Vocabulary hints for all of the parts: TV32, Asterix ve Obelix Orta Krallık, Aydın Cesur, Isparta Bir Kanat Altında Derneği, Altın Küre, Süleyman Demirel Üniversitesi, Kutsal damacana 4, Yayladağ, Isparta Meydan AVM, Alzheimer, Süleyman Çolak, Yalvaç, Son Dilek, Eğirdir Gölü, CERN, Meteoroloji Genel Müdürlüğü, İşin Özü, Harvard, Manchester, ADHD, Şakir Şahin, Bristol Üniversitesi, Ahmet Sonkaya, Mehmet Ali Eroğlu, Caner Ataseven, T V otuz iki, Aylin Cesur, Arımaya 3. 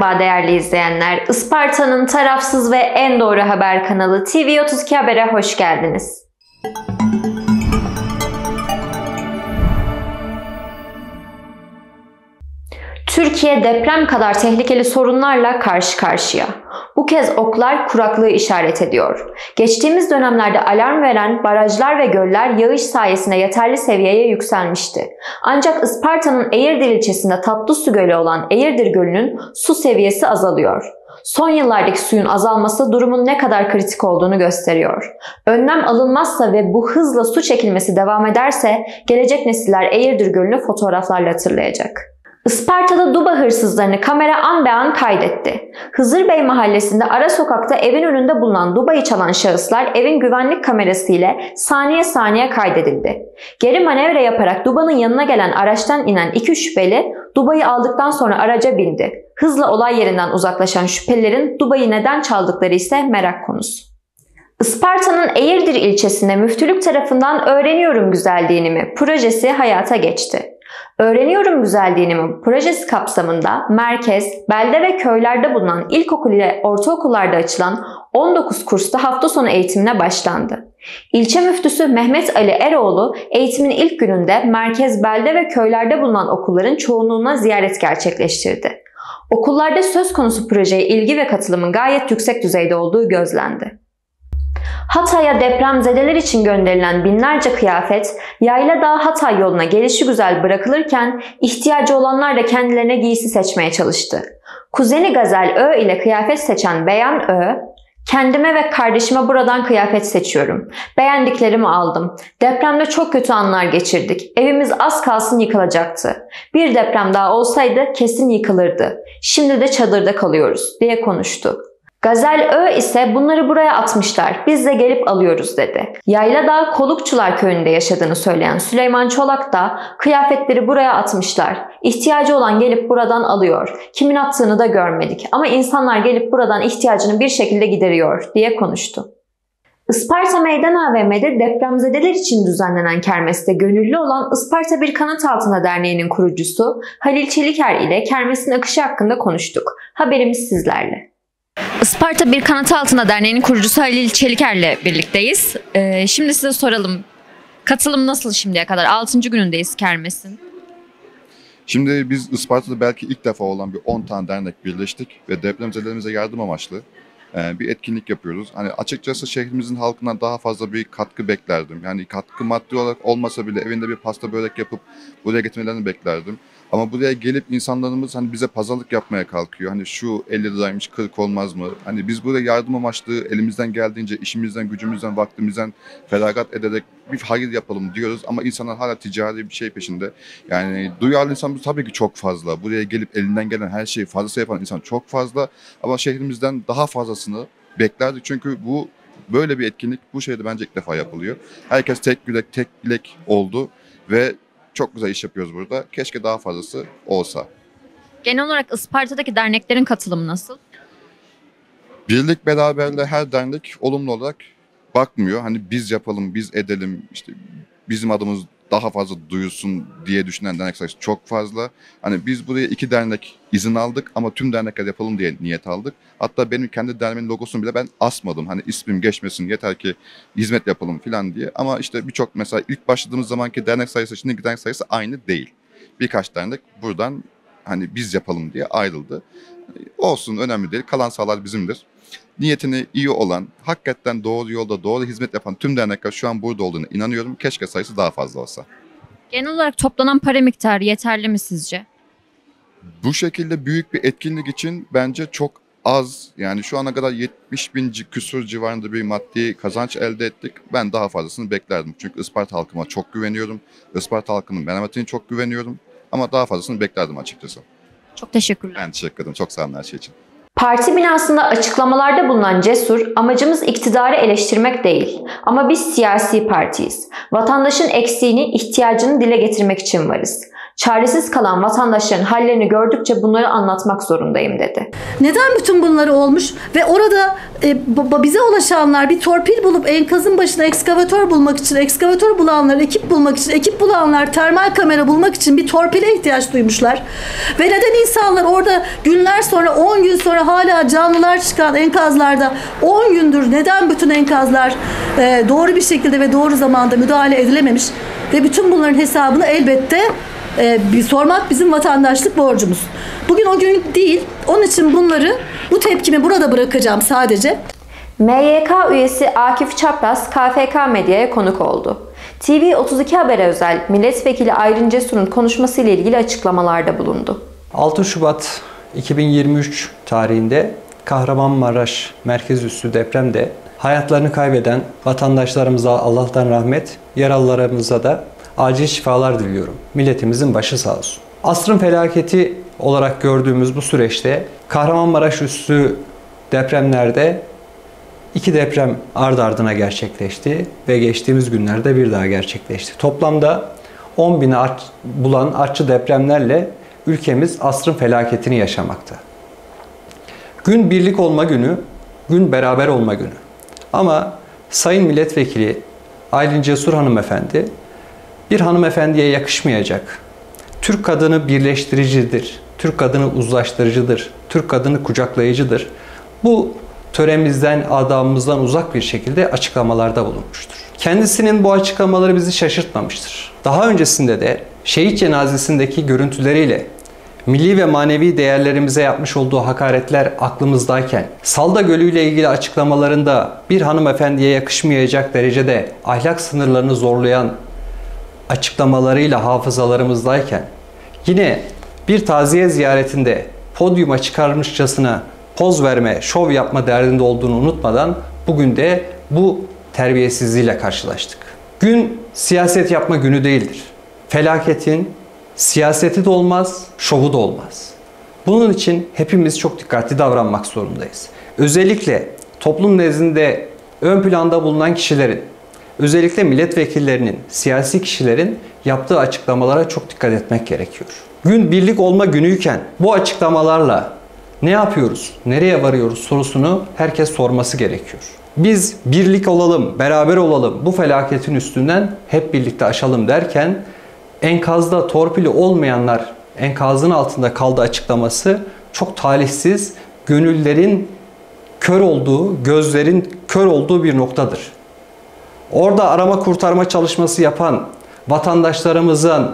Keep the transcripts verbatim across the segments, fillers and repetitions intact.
Merhaba değerli izleyenler. Isparta'nın tarafsız ve en doğru haber kanalı T V otuz iki Haber'e hoş geldiniz. Türkiye deprem kadar tehlikeli sorunlarla karşı karşıya. Bu kez oklar kuraklığı işaret ediyor. Geçtiğimiz dönemlerde alarm veren barajlar ve göller yağış sayesinde yeterli seviyeye yükselmişti. Ancak Isparta'nın Eğirdir ilçesinde tatlı su gölü olan Eğirdir Gölü'nün su seviyesi azalıyor. Son yıllardaki suyun azalması durumun ne kadar kritik olduğunu gösteriyor. Önlem alınmazsa ve bu hızla su çekilmesi devam ederse gelecek nesiller Eğirdir Gölü'nü fotoğraflarla hatırlayacak. Isparta'da duba hırsızlarını kamera an be an kaydetti. Hızır Bey mahallesinde ara sokakta evin önünde bulunan dubayı çalan şahıslar evin güvenlik kamerası ile saniye saniye kaydedildi. Geri manevra yaparak dubanın yanına gelen araçtan inen iki şüpheli dubayı aldıktan sonra araca bindi. Hızla olay yerinden uzaklaşan şüphelilerin dubayı neden çaldıkları ise merak konusu. Isparta'nın Eğirdir ilçesinde müftülük tarafından Öğreniyorum Güzel Dinimi projesi hayata geçti. Öğreniyorum Güzel Dinimi projesi kapsamında merkez, belde ve köylerde bulunan ilkokul ile ortaokullarda açılan on dokuz kursta hafta sonu eğitimine başlandı. İlçe müftüsü Mehmet Ali Eroğlu eğitimin ilk gününde merkez, belde ve köylerde bulunan okulların çoğunluğuna ziyaret gerçekleştirdi. Okullarda söz konusu projeye ilgi ve katılımın gayet yüksek düzeyde olduğu gözlendi. Hatay'a depremzedeler için gönderilen binlerce kıyafet, Yayladağ Hatay yoluna gelişigüzel bırakılırken ihtiyacı olanlar da kendilerine giysi seçmeye çalıştı. Kuzeni Gazel Ö ile kıyafet seçen Beyan Ö, "Kendime ve kardeşime buradan kıyafet seçiyorum. Beğendiklerimi aldım. Depremde çok kötü anlar geçirdik. Evimiz az kalsın yıkılacaktı. Bir deprem daha olsaydı kesin yıkılırdı. Şimdi de çadırda kalıyoruz" diye konuştu. Gazel Ö ise "Bunları buraya atmışlar. Biz de gelip alıyoruz" dedi. Yayladağ Kolukçular köyünde yaşadığını söyleyen Süleyman Çolak da "Kıyafetleri buraya atmışlar. İhtiyacı olan gelip buradan alıyor. Kimin attığını da görmedik. Ama insanlar gelip buradan ihtiyacını bir şekilde gideriyor" diye konuştu. Isparta Meydan A V M'de depremzedeler için düzenlenen kermeste gönüllü olan Isparta Bir Kanat Altında Derneği'nin kurucusu Halil Çeliker ile kermesin akışı hakkında konuştuk. Haberimiz sizlerle. Isparta Bir Kanat Altında Derneği'nin kurucusu Halil Çeliker'le birlikteyiz. Ee, şimdi size soralım, katılım nasıl şimdiye kadar? altıncı günündeyiz kermesin. Şimdi biz Isparta'da belki ilk defa olan bir on tane dernek birleştik ve depremzedelerimize yardım amaçlı e, bir etkinlik yapıyoruz. Hani açıkçası şehrimizin halkından daha fazla bir katkı beklerdim. Yani katkı maddi olarak olmasa bile evinde bir pasta börek yapıp buraya getirmelerini beklerdim. Ama buraya gelip insanlarımız hani bize pazarlık yapmaya kalkıyor. Hani şu elli liraymış, kırk olmaz mı? Hani biz buraya yardım amaçlı elimizden geldiğince işimizden, gücümüzden, vaktimizden feragat ederek bir hayır yapalım diyoruz. Ama insanlar hala ticari bir şey peşinde. Yani duyarlı insanımız tabii ki çok fazla. Buraya gelip elinden gelen her şeyi fazlası yapan insan çok fazla. Ama şehrimizden daha fazlasını beklerdik. Çünkü bu böyle bir etkinlik bu şehirde bence ilk defa yapılıyor. Herkes tek yürek, tek dilek oldu ve çok güzel iş yapıyoruz burada. Keşke daha fazlası olsa. Genel olarak Isparta'daki derneklerin katılımı nasıl? Birlik beraberle her dernek olumlu olarak bakmıyor. Hani biz yapalım, biz edelim, işte bizim adımız daha fazla duyulsun diye düşünen dernek sayısı çok fazla. Hani biz buraya iki dernek izin aldık ama tüm dernekler yapalım diye niyet aldık. Hatta benim kendi derneğimin logosunu bile ben asmadım. Hani ismim geçmesin, yeter ki hizmet yapalım falan diye. Ama işte birçok mesela ilk başladığımız zamanki dernek sayısı, şimdiki dernek sayısı aynı değil. Birkaç dernek buradan hani biz yapalım diye ayrıldı. Olsun, önemli değil. Kalan sahalar bizimdir. Niyetini iyi olan, hakikaten doğru yolda doğru hizmet yapan tüm dernekler şu an burada olduğuna inanıyorum. Keşke sayısı daha fazla olsa. Genel olarak toplanan para miktarı yeterli mi sizce? Bu şekilde büyük bir etkinlik için bence çok az. Yani şu ana kadar yetmiş bin küsur civarında bir maddi kazanç elde ettik. Ben daha fazlasını beklerdim. Çünkü Isparta halkıma çok güveniyorum. Isparta halkının merhametine çok güveniyorum. Ama daha fazlasını beklerdim açıkçası. Çok teşekkürler. Ben teşekkür ederim. Çok sağ olun her şey için. Parti binasında açıklamalarda bulunan Cesur, "Amacımız iktidarı eleştirmek değil ama biz siyasi partiyiz. Vatandaşın eksiğini, ihtiyacını dile getirmek için varız. Çaresiz kalan vatandaşların hallerini gördükçe bunları anlatmak zorundayım" dedi. Neden bütün bunları olmuş ve orada e, bize ulaşanlar bir torpil bulup enkazın başına ekskavatör bulmak için, ekskavatör bulanlar ekip bulmak için, ekip bulanlar termal kamera bulmak için bir torpile ihtiyaç duymuşlar. Ve neden insanlar orada günler seneler sonra, on gün sonra hala canlılar çıkan enkazlarda, on gündür neden bütün enkazlar e, doğru bir şekilde ve doğru zamanda müdahale edilememiş ve bütün bunların hesabını elbette e, bir sormak bizim vatandaşlık borcumuz. Bugün o gün değil, onun için bunları, bu tepkimi burada bırakacağım sadece. M Y K üyesi Akif Çapraz K F K Medya'ya konuk oldu. T V otuz iki Haber'e özel Milletvekili Aydın Cesur'un konuşması ile ilgili açıklamalarda bulundu. altı Şubat iki bin yirmi üç tarihinde Kahramanmaraş merkez üssü depremde hayatlarını kaybeden vatandaşlarımıza Allah'tan rahmet, yaralılarımıza da acil şifalar diliyorum. Milletimizin başı sağ olsun. Asrın felaketi olarak gördüğümüz bu süreçte Kahramanmaraş üssü depremlerde İki deprem ardı ardına gerçekleşti ve geçtiğimiz günlerde bir daha gerçekleşti. Toplamda on bini arç, bulan artçı depremlerle ülkemiz asrın felaketini yaşamakta. Gün birlik olma günü, gün beraber olma günü. Ama Sayın Milletvekili Aylin Cesur hanımefendi, bir hanımefendiye yakışmayacak, Türk kadını birleştiricidir, Türk kadını uzlaştırıcıdır, Türk kadını kucaklayıcıdır. Bu töremizden, adamımızdan uzak bir şekilde açıklamalarda bulunmuştur. Kendisinin bu açıklamaları bizi şaşırtmamıştır. Daha öncesinde de şehit cenazesindeki görüntüleriyle milli ve manevi değerlerimize yapmış olduğu hakaretler aklımızdayken, Salda Gölü ile ilgili açıklamalarında bir hanımefendiye yakışmayacak derecede ahlak sınırlarını zorlayan açıklamalarıyla hafızalarımızdayken, yine bir taziye ziyaretinde podyuma çıkarmışçasına poz verme, şov yapma derdinde olduğunu unutmadan bugün de bu terbiyesizliğiyle karşılaştık. Gün siyaset yapma günü değildir. Felaketin siyaseti de olmaz, şovu da olmaz. Bunun için hepimiz çok dikkatli davranmak zorundayız. Özellikle toplum nezdinde ön planda bulunan kişilerin, özellikle milletvekillerinin, siyasi kişilerin yaptığı açıklamalara çok dikkat etmek gerekiyor. Gün birlik olma günüyken bu açıklamalarla ne yapıyoruz, nereye varıyoruz sorusunu herkes sorması gerekiyor. Biz birlik olalım, beraber olalım, bu felaketin üstünden hep birlikte aşalım derken enkazda torpili olmayanlar enkazın altında kaldı açıklaması çok talihsiz, gönüllerin kör olduğu, gözlerin kör olduğu bir noktadır. Orada arama kurtarma çalışması yapan vatandaşlarımızın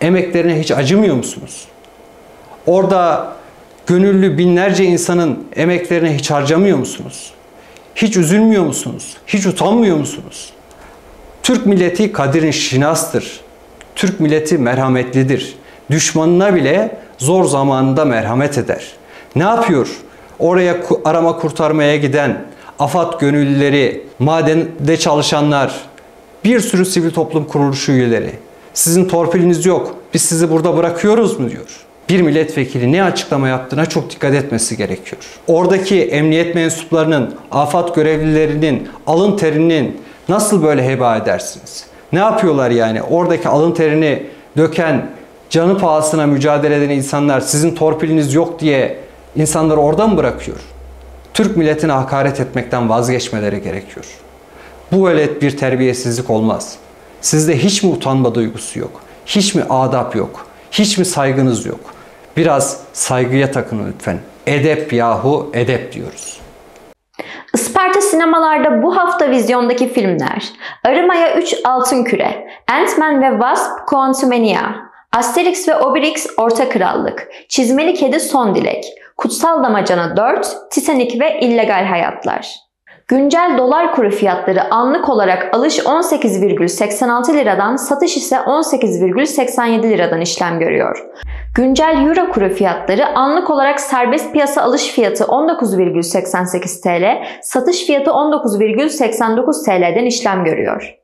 emeklerine hiç acımıyor musunuz? Orada gönüllü binlerce insanın emeklerine hiç harcamıyor musunuz? Hiç üzülmüyor musunuz? Hiç utanmıyor musunuz? Türk milleti kadir şinastır. Türk milleti merhametlidir. Düşmanına bile zor zamanında merhamet eder. Ne yapıyor? Oraya arama kurtarmaya giden AFAD gönüllüleri, madende çalışanlar, bir sürü sivil toplum kuruluşu üyeleri. Sizin torpiliniz yok, biz sizi burada bırakıyoruz mu diyor. Bir milletvekili ne açıklama yaptığına çok dikkat etmesi gerekiyor. Oradaki emniyet mensuplarının, afet görevlilerinin alın terinin nasıl böyle heba edersiniz? Ne yapıyorlar yani? Oradaki alın terini döken, canı pahasına mücadele eden insanlar sizin torpiliniz yok diye insanları orada mı bırakıyor? Türk milletine hakaret etmekten vazgeçmeleri gerekiyor. Bu böyle bir terbiyesizlik olmaz. Sizde hiç mi utanma duygusu yok? Hiç mi adap yok? Hiç mi saygınız yok? Biraz saygıya takının lütfen. Edep yahu edep diyoruz. Isparta sinemalarda bu hafta vizyondaki filmler: Arımaya üç Altın Küre, Ant-Man ve Wasp Quantumania, Asterix ve Obelix Orta Krallık, Çizmeli Kedi Son Dilek, Kutsal Damacana dört, Tisenik ve illegal hayatlar. Güncel dolar kuru fiyatları anlık olarak alış on sekiz virgül seksen altı liradan, satış ise on sekiz virgül seksen yedi liradan işlem görüyor. Güncel euro kuru fiyatları anlık olarak serbest piyasa alış fiyatı on dokuz virgül seksen sekiz TL, satış fiyatı on dokuz virgül seksen dokuz TL'den işlem görüyor.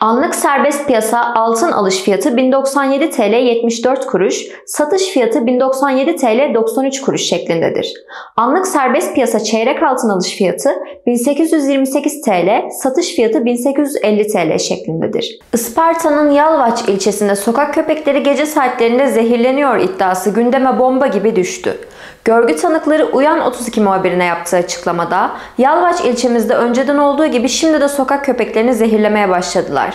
Anlık serbest piyasa altın alış fiyatı bin doksan yedi TL yetmiş dört kuruş, satış fiyatı bin doksan yedi TL doksan üç kuruş şeklindedir. Anlık serbest piyasa çeyrek altın alış fiyatı bin sekiz yüz yirmi sekiz TL, satış fiyatı bin sekiz yüz elli TL şeklindedir. Isparta'nın Yalvaç ilçesinde sokak köpekleri gece saatlerinde zehirleniyor iddiası gündeme bomba gibi düştü. Görgü tanıkları Uyan otuz iki muhabirine yaptığı açıklamada, "Yalvaç ilçemizde önceden olduğu gibi şimdi de sokak köpeklerini zehirlemeye başladılar.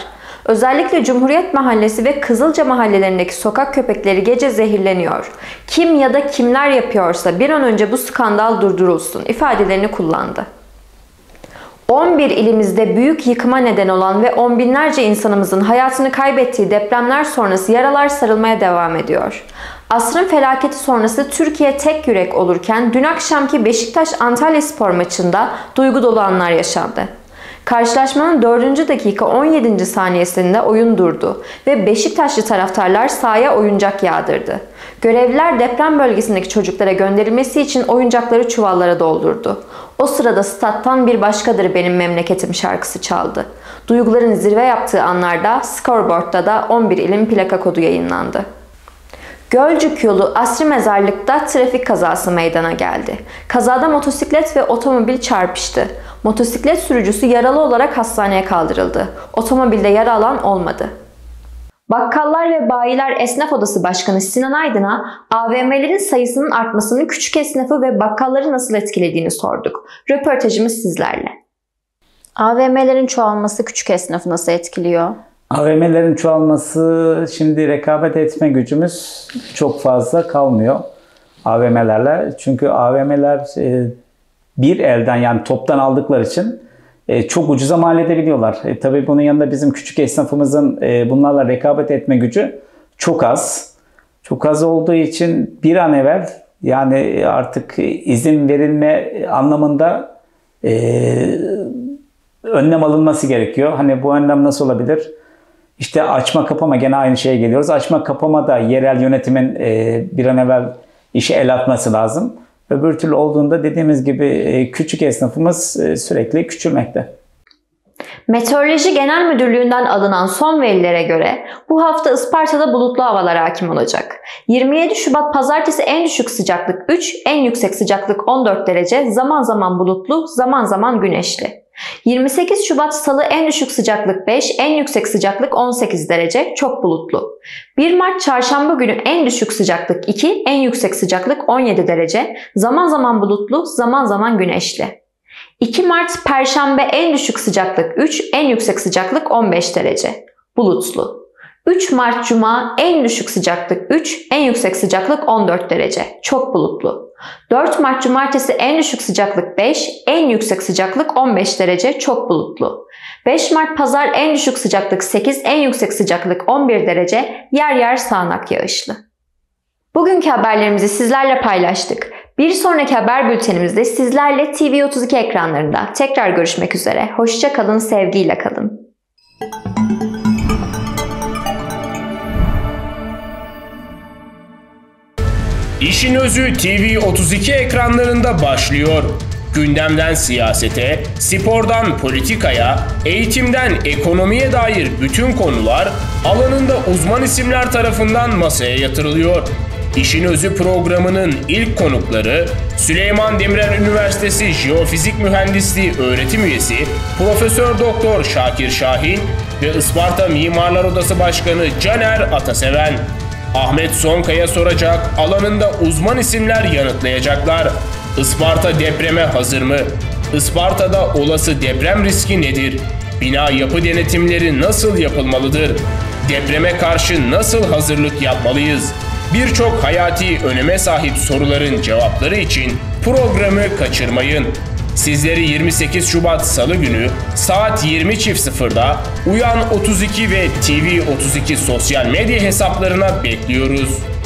Özellikle Cumhuriyet Mahallesi ve Kızılca mahallelerindeki sokak köpekleri gece zehirleniyor. Kim ya da kimler yapıyorsa bir an önce bu skandal durdurulsun ifadelerini kullandı. on bir ilimizde büyük yıkıma neden olan ve on binlerce insanımızın hayatını kaybettiği depremler sonrası yaralar sarılmaya devam ediyor. Asrın felaketi sonrası Türkiye tek yürek olurken dün akşamki Beşiktaş-Antalyaspor maçında duygu dolu anlar yaşandı. Karşılaşmanın dördüncü dakika on yedinci saniyesinde oyun durdu ve Beşiktaşlı taraftarlar sahaya oyuncak yağdırdı. Görevliler deprem bölgesindeki çocuklara gönderilmesi için oyuncakları çuvallara doldurdu. O sırada stat'tan "Bir Başkadır Benim Memleketim" şarkısı çaldı. Duyguların zirve yaptığı anlarda scoreboard'da da on bir ilin plaka kodu yayınlandı. Gölcük yolu Asri Mezarlık'ta trafik kazası meydana geldi. Kazada motosiklet ve otomobil çarpıştı. Motosiklet sürücüsü yaralı olarak hastaneye kaldırıldı. Otomobilde yara alan olmadı. Bakkallar ve Bayiler Esnaf Odası Başkanı Sinan Aydın'a A V M'lerin sayısının artmasının küçük esnafı ve bakkalları nasıl etkilediğini sorduk. Röportajımız sizlerle. A V M'lerin çoğalması küçük esnafı nasıl etkiliyor? A V M'lerin çoğalması, şimdi rekabet etme gücümüz çok fazla kalmıyor A V M'lerle. Çünkü A V M'ler bir elden, yani toptan aldıkları için çok ucuza mal edebiliyorlar. E, tabii bunun yanında bizim küçük esnafımızın bunlarla rekabet etme gücü çok az. Çok az olduğu için bir an evvel, yani artık izin verilme anlamında e, önlem alınması gerekiyor. Hani bu önlem nasıl olabilir? İşte açma kapama, gene aynı şeye geliyoruz. Açma kapama da yerel yönetimin bir an evvel işe el atması lazım. Öbür türlü olduğunda dediğimiz gibi küçük esnafımız sürekli küçülmekte. Meteoroloji Genel Müdürlüğü'nden alınan son verilere göre bu hafta Isparta'da bulutlu havalar hakim olacak. yirmi yedi Şubat Pazartesi en düşük sıcaklık üç, en yüksek sıcaklık on dört derece, zaman zaman bulutlu, zaman zaman güneşli. yirmi sekiz Şubat Salı en düşük sıcaklık beş, en yüksek sıcaklık on sekiz derece, çok bulutlu. bir Mart Çarşamba günü en düşük sıcaklık iki, en yüksek sıcaklık on yedi derece, zaman zaman bulutlu, zaman zaman güneşli. iki Mart Perşembe en düşük sıcaklık üç, en yüksek sıcaklık on beş derece, bulutlu. üç Mart Cuma en düşük sıcaklık üç, en yüksek sıcaklık on dört derece, çok bulutlu. dört Mart Cumartesi en düşük sıcaklık beş, en yüksek sıcaklık on beş derece, çok bulutlu. beş Mart Pazar en düşük sıcaklık sekiz, en yüksek sıcaklık on bir derece, yer yer sağanak yağışlı. Bugünkü haberlerimizi sizlerle paylaştık. Bir sonraki haber bültenimizde sizlerle T V otuz iki ekranlarında tekrar görüşmek üzere. Hoşça kalın, sevgiyle kalın. İşin Özü T V otuz iki ekranlarında başlıyor. Gündemden siyasete, spordan politikaya, eğitimden ekonomiye dair bütün konular alanında uzman isimler tarafından masaya yatırılıyor. İşin Özü programının ilk konukları Süleyman Demirel Üniversitesi Jeofizik Mühendisliği öğretim üyesi Profesör Doktor Şakir Şahin ve Isparta Mimarlar Odası Başkanı Caner Ataseven. Ahmet Sonkaya soracak, alanında uzman isimler yanıtlayacaklar. Isparta depreme hazır mı? Isparta'da olası deprem riski nedir? Bina yapı denetimleri nasıl yapılmalıdır? Depreme karşı nasıl hazırlık yapmalıyız? Birçok hayati öneme sahip soruların cevapları için programı kaçırmayın. Sizleri yirmi sekiz Şubat Salı günü saat yirmi sıfırda Uyan otuz iki ve T V otuz iki sosyal medya hesaplarına bekliyoruz.